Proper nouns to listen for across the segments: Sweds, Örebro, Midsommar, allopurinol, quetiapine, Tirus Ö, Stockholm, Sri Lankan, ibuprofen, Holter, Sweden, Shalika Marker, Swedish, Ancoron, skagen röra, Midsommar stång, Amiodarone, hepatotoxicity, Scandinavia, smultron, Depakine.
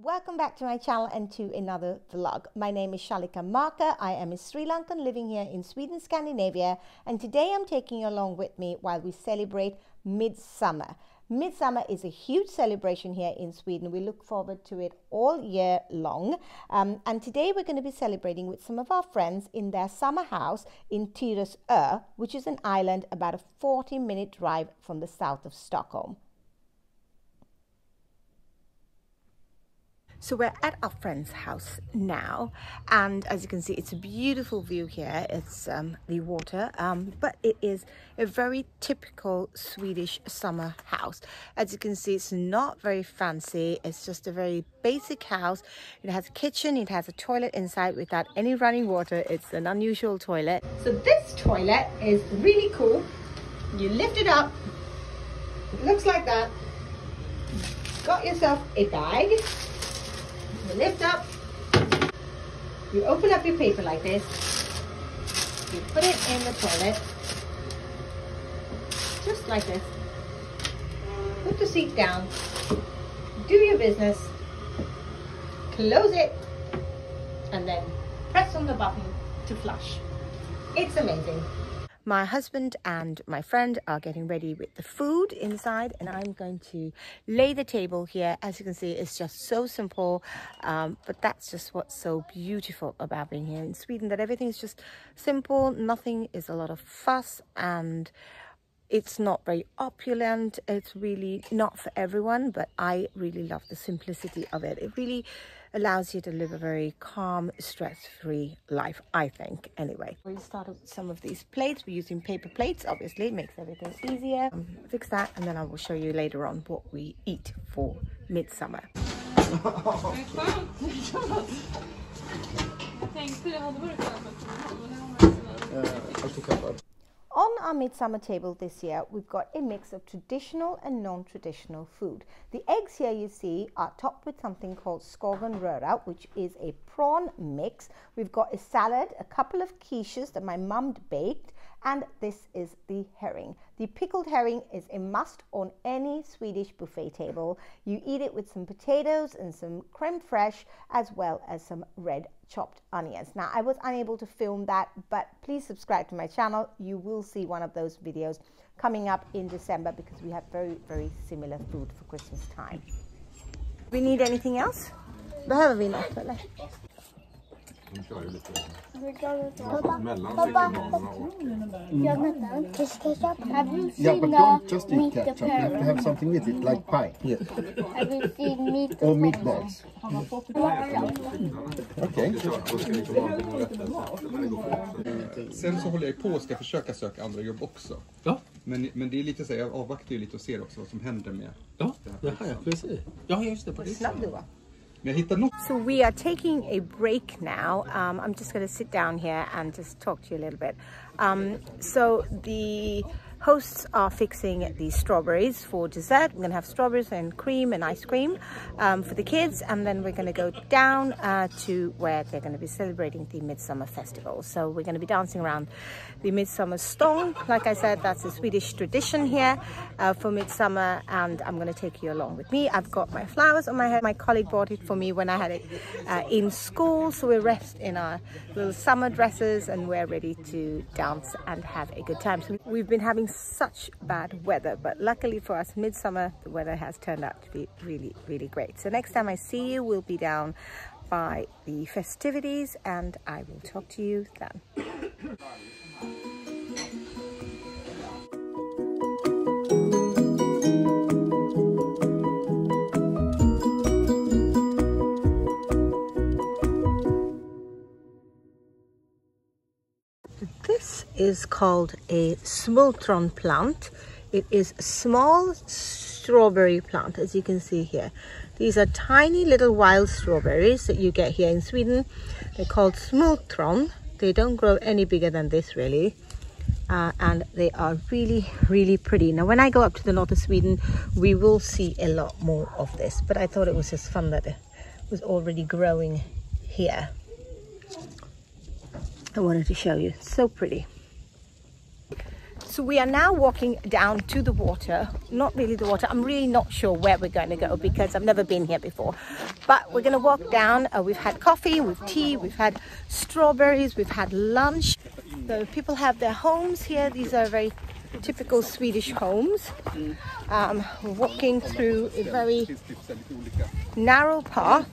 Welcome back to my channel and to another vlog. My name is Shalika Marker. I am a Sri Lankan living here in Sweden, Scandinavia, and today I'm taking you along with me while we celebrate Midsommar. Midsommar is a huge celebration here in Sweden. We look forward to it all year long. And today we're going to be celebrating with some of our friends in their summer house in Tirus Ö, which is an island about a 40-minute drive from the south of Stockholm. So we're at our friend's house now, and as you can see, it's a beautiful view here. It's the water, but it is a very typical Swedish summer house. As you can see, it's not very fancy. It's just a very basic house. It has a kitchen, it has a toilet inside without any running water. It's an unusual toilet. So this toilet is really cool. You lift it up, it looks like that. Got yourself a bag. You lift up, you open up your paper like this, you put it in the toilet, just like this, put the seat down, do your business, close it, and then press on the button to flush. It's amazing. My husband and my friend are getting ready with the food inside, and I'm going to lay the table here. As you can see, it's just so simple, but that's just what's so beautiful about being here in Sweden, that everything is just simple. Nothing is a lot of fuss, and it's not very opulent. It's really not for everyone, but I really love the simplicity of it. It really allows you to live a very calm, stress-free life, I think, anyway. We started with some of these plates. We're using paper plates, obviously. It makes everything easier. Fix that, and then I will show you later on what we eat for Midsommar. On our Midsommar table this year, we've got a mix of traditional and non-traditional food. The eggs here you see are topped with something called skagen röra, which is a prawn mix. We've got a salad, a couple of quiches that my mum baked, and this is the herring. The pickled herring is a must on any Swedish buffet table. You eat it with some potatoes and some creme fraiche, as well as some red chopped onions. Now, I was unable to film that, but please subscribe to my channel. You will see one of those videos coming up in December, because we have very similar food for Christmas time. We need anything else? Just eat ketchup. You have to have something with it, like pie. Yes. Have you seen meat or meatballs? Okay. Sen så håller jag på och ska försöka söka andra jobb också. Ja. Men det är lite så, jag avvaktar ju lite och ser också vad som händer med. Ja. Ja, precis. Ja, just det, precis. So we are taking a break now. I'm just going to sit down here and just talk to you a little bit. So the hosts are fixing the strawberries for dessert. We're going to have strawberries and cream and ice cream for the kids. And then we're going to go down to where they're going to be celebrating the Midsommar festival. So we're going to be dancing around the Midsommar stång. Like I said, that's a Swedish tradition here for Midsommar. And I'm going to take you along with me. I've got my flowers on my head. My colleague bought it for me when I had it in school. So we're dressed in our little summer dresses, and we're ready to dance and have a good time. So we've been having such bad weather, but luckily for us, Midsommar, the weather has turned out to be really great. So next time I see you, we'll be down by the festivities, and I will talk to you then. This is called a smultron plant. It is a small strawberry plant, as you can see here. These are tiny little wild strawberries that you get here in Sweden. They're called smultron. They don't grow any bigger than this, really. And they are really pretty. Now, when I go up to the north of Sweden, we will see a lot more of this. But I thought it was just fun that it was already growing here. I wanted to show you, it's so pretty. So we are now walking down to the water, not really the water. I'm really not sure where we're going to go because I've never been here before, but we're going to walk down. We've had coffee, we've tea, we've had strawberries, we've had lunch. The people have their homes here. These are very typical Swedish homes. Walking through a very narrow path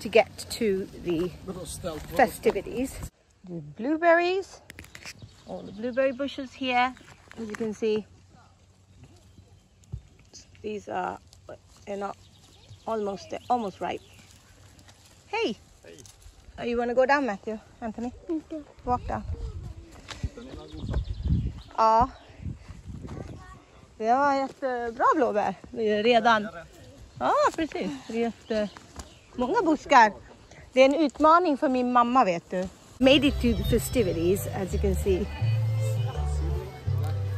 to get to the festivities. The blueberries, all the blueberry bushes here, as you can see. These are, they're not almost, they're almost ripe. Hey! Hey. Oh, you want to go down, Matthew? Anthony? Okay. Walk down. Ja. Vi har jättebra blåbär redan. Ja, precis. Det är jättemånga buskar. Det är en utmaning för min mamma, vet du. Made it to the festivities, as you can see.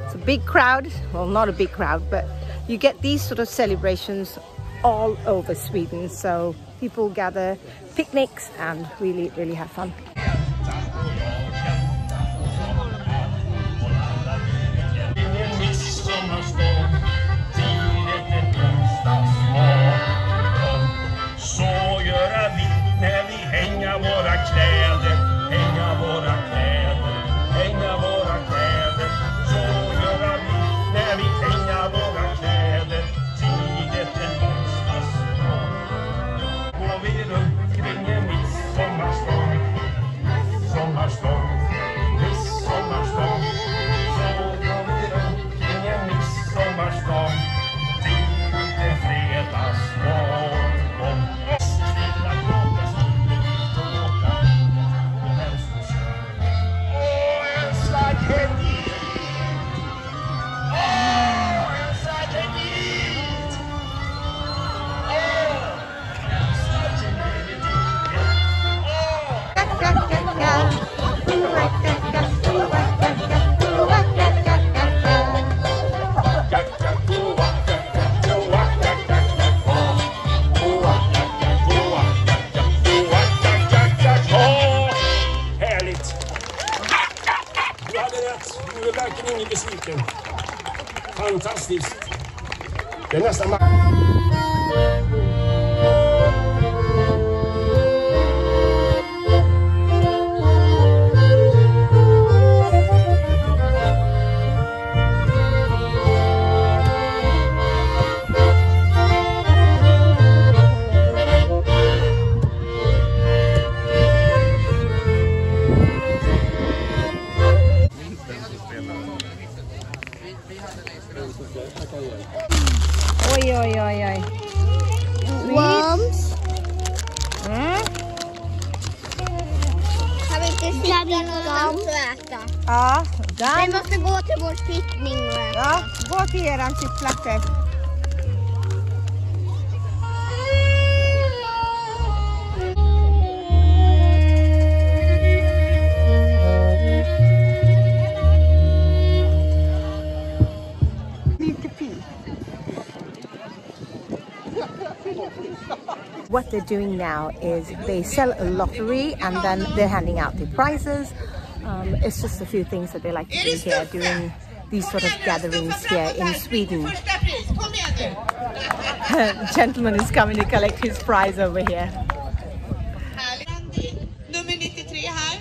It's a big crowd. Well, not a big crowd, but you get these sort of celebrations all over Sweden. So people gather, picnics, and really, really have fun. Fantastiskt! Det är nästan... Ja, där. Vi måste gå till vår picknick nu. Ja, gå till eran sittplats. What they're doing now is they sell a lottery and then they're handing out the prizes. It's just a few things that they like to do here, doing these sort of gatherings here in Sweden. The gentleman is coming to collect his prize over here. Nummer 93 här.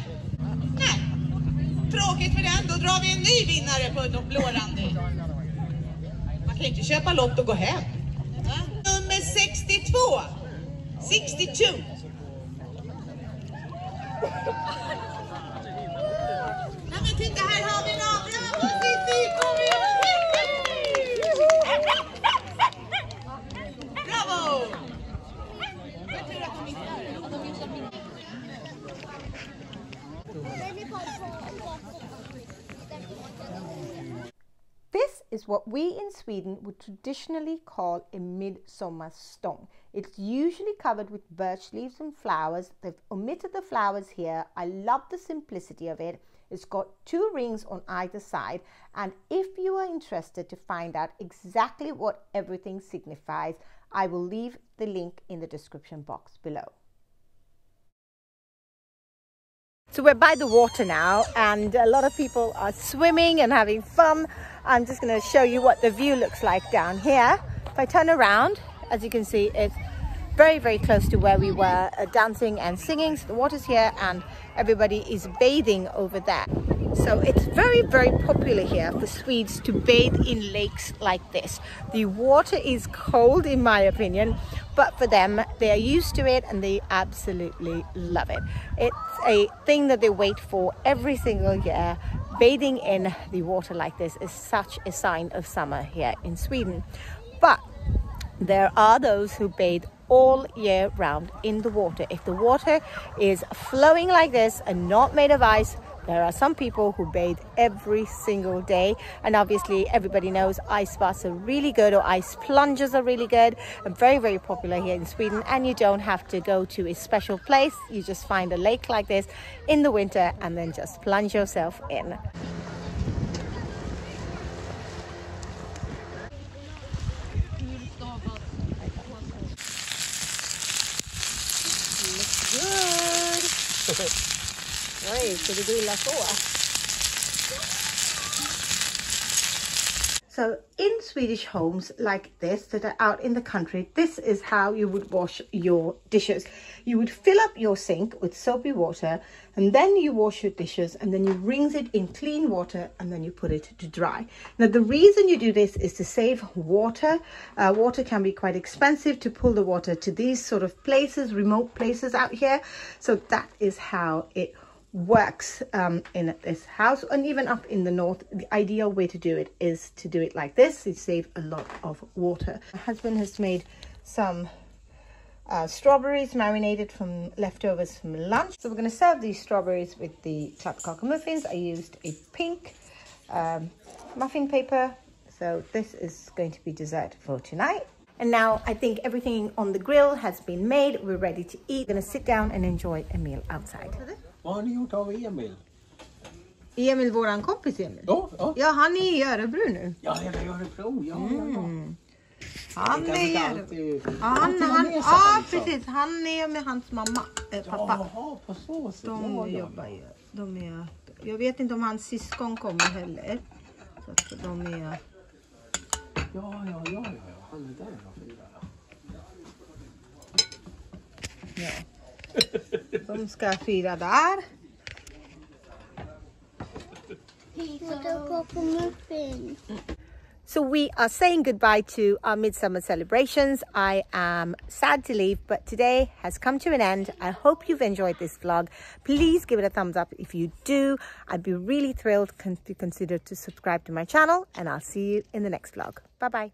Nej. Tråkigt för den, då drar vi en ny vinnare på blå randy. Man kan inte köpa lott och gå hem. Nummer 62. 62. Titta, här har vi några! Bravo! This is what we in Sweden would traditionally call a Midsommar stång. It's usually covered with birch leaves and flowers. They've omitted the flowers here. I love the simplicity of it. It's got two rings on either side, and if you are interested to find out exactly what everything signifies, I will leave the link in the description box below. So we're by the water now, and a lot of people are swimming and having fun. I'm just going to show you what the view looks like down here. If I turn around, as you can see, it's very, very close to where we were dancing and singing. So the water's here and everybody is bathing over there. So it's very, very popular here for Swedes to bathe in lakes like this. The water is cold, in my opinion, but for them, they are used to it and they absolutely love it. It's a thing that they wait for every single year. Bathing in the water like this is such a sign of summer here in Sweden. But there are those who bathe all year round in the water. If the water is flowing like this and not made of ice, there are some people who bathe every single day. And obviously everybody knows ice baths are really good, or ice plunges are really good, and very, very popular here in Sweden. And you don't have to go to a special place. You just find a lake like this in the winter and then just plunge yourself in. Looks good. So in Swedish homes like this that are out in the country, this is how you would wash your dishes. You would fill up your sink with soapy water, and then you wash your dishes, and then you rinse it in clean water, and then you put it to dry. Now, the reason you do this is to save water. Water can be quite expensive to pull the water to these sort of places, remote places out here. So that is how it works in this house, and even up in the north. The ideal way to do it is to do it like this. You save a lot of water. My husband has made some strawberries marinated from leftovers from lunch. So we're going to serve these strawberries with the clap cracker muffins. I used a pink muffin paper. So this is going to be dessert for tonight. And now I think everything on the grill has been made. We're ready to eat. We're going to sit down and enjoy a meal outside. Vad har ni gjort av Emil? Emil, våran kompis Emil? Ja, ja. Ja, han är i Örebro nu. Ja, jag är i Örebro, ja. Mm. Han är i Örebro. Ja, precis. Han är med hans mamma, pappa. Jaha, på så sätt. De jobbar ju. Jag vet inte om hans syskon kommer heller. Så att de är... Ja. Han är där och firar. Ja. De ska fira där. So we are saying goodbye to our Midsummer celebrations. I am sad to leave, but today has come to an end. I hope you've enjoyed this vlog. Please give it a thumbs up if you do. I'd be really thrilled to consider to subscribe to my channel, and I'll see you in the next vlog. Bye bye.